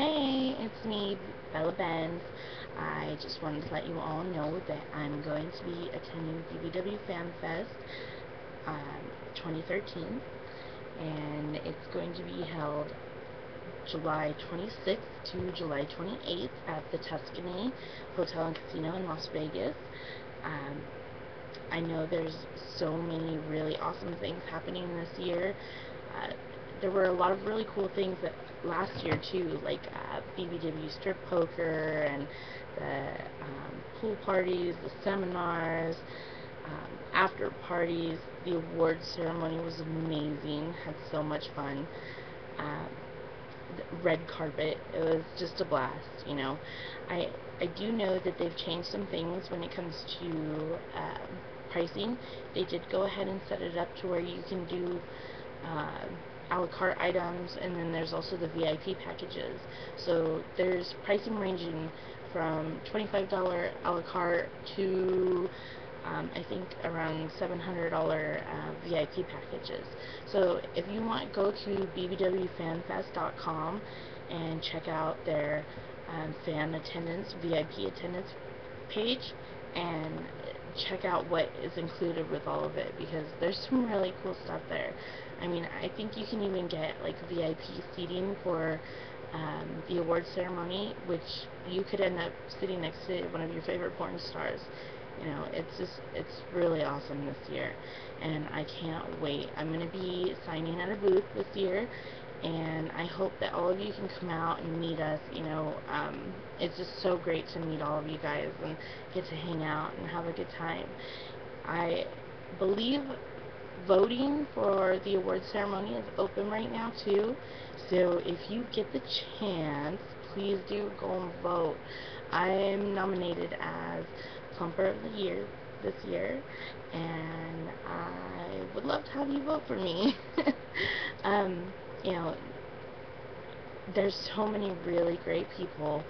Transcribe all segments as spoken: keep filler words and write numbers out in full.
Hey, it's me, Bella Bendz. I just wanted to let you all know that I'm going to be attending B B W FanFest um, twenty thirteen, and it's going to be held July twenty-sixth to July twenty-eighth at the Tuscany Hotel and Casino in Las Vegas. Um, I know there's so many really awesome things happening this year. Uh, There were a lot of really cool things that last year too, like uh, B B W strip poker and the um, pool parties, the seminars, um, after parties. The award ceremony was amazing. Had so much fun. Um, the red carpet. It was just a blast. You know, I I do know that they've changed some things when it comes to um, pricing. They did go ahead and set it up to where you can do. Uh, a la carte items, and then there's also the V I P packages. So there's pricing ranging from twenty-five dollar a la carte to um, I think around seven hundred dollar uh, V I P packages. So if you want, go to b b w fan fest dot com and check out their um, fan attendance, V I P attendance page, and check out what is included with all of it, because there's some really cool stuff there. I mean, I think you can even get like V I P seating for um, the award ceremony, which you could end up sitting next to one of your favorite porn stars. You know, it's just, it's really awesome this year, and I can't wait. I'm going to be signing at a booth this year, and I hope that all of you can come out and meet us. You know, um, it's just so great to meet all of you guys and get to hang out and have a good time. I believe voting for the award ceremony is open right now too, so if you get the chance, please do go and vote. I am nominated as Plumper of the Year this year, and I would love to have you vote for me. um, You know, there's so many really great people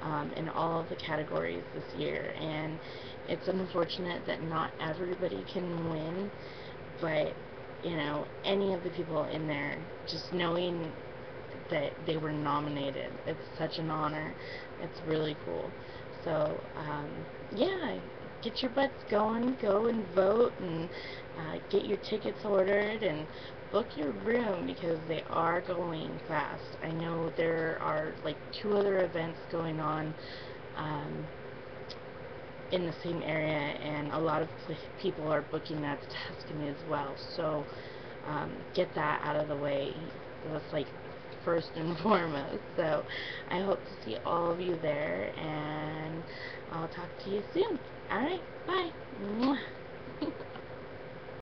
um, in all of the categories this year, and it's unfortunate that not everybody can win, but, you know, any of the people in there, just knowing that they were nominated, it's such an honor. It's really cool. So, um, yeah, get your butts going, go and vote, and uh, get your tickets ordered, and book your room, because they are going fast. I know there are like two other events going on um, in the same area, and a lot of people are booking that to Tuscany as well, so um, get that out of the way. That's like first and foremost. So I hope to see all of you there, and I'll talk to you soon. Alright.